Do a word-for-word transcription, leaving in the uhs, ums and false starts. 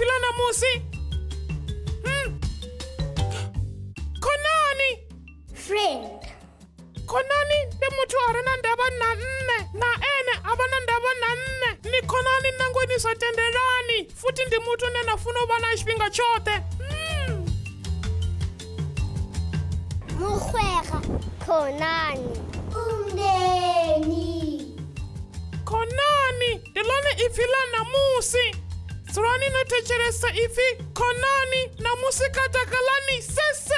filana musi. Hmm. Khonani. Friend. Khonani de mtu aranandaba na nne na ene abanandaba na nne. Ni Khonani nangu ni sotenderani. Futi ndi mtu nena funo bana ishpinga chote. Hmm. Mukwera Khonani. Umdeni. Khonani delone ifilana musi. Surani na techeresa ifi Khonani na musi katakalani sesi.